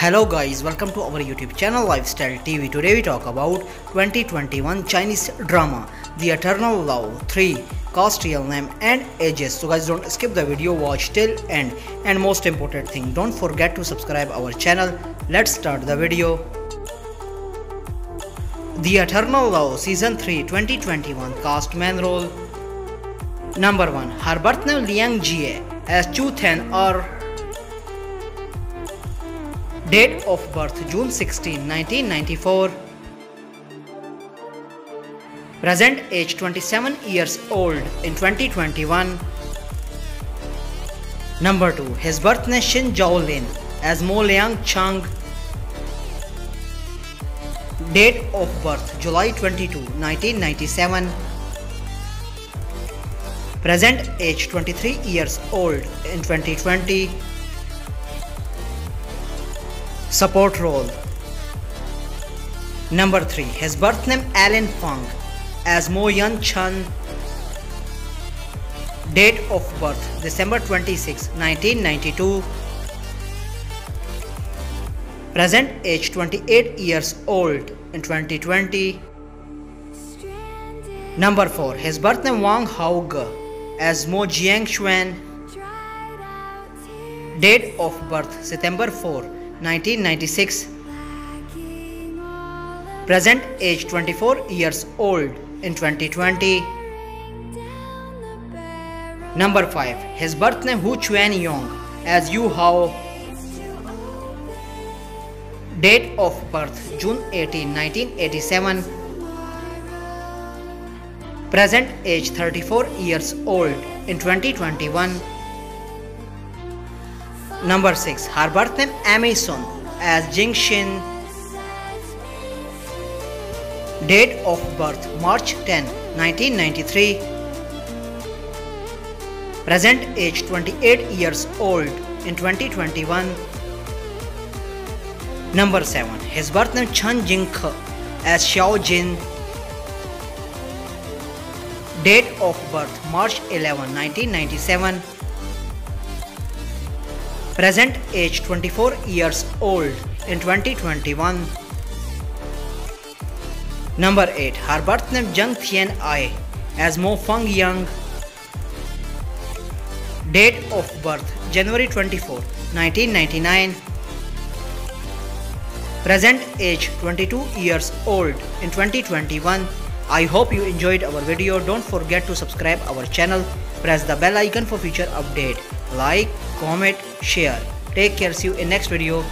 Hello guys, welcome to our YouTube channel Lifestyle TV. Today we talk about 2021 Chinese drama The Eternal Love 3, cast, real name and ages. So guys, don't skip the video, watch till end, and most important thing, don't forget to subscribe our channel. Let's start the video. The Eternal Love Season 3 2021 Cast Main Role Number 1. Her birth name Liang Jie as Chu Tian'er. Date of birth June 16, 1994. Present age 27 years old in 2021. Number 2. His birth name Xing Zhao Lin as Mo Lian Cheng. Date of birth July 22, 1997. Present age 23 years old in 2020. Support role. Number 3. His birth name Alen Fang as Mo Yan Chan. Date of birth December 26, 1992. Present age 28 years old in 2020. Number 4. His birth name Wang Hao Ge as Mo Jiang Xuan. Date of birth September 4, 1996. Present age 24 years old in 2020. Number 5. His birth name Hu Chun Yong as Yu Hao. Date of birth June 18, 1987. Present age 34 years old in 2021. Number 6. Her birth name Amazon as Jingxin. Date of birth March 10, 1993. Present age 28 years old in 2021. Number 7. His birth name Chen Jing Ke as Xiao Jin. Date of birth March 11, 1997. Present age 24 years old in 2021. Number 8. Her birth name Zhang Tian Ai as Mo Feng Yang. Date of birth January 24, 1999. Present age 22 years old in 2021. I hope you enjoyed our video. Don't forget to subscribe our channel. Press the bell icon for future update. Like, comment, share. Take care. See you in next video.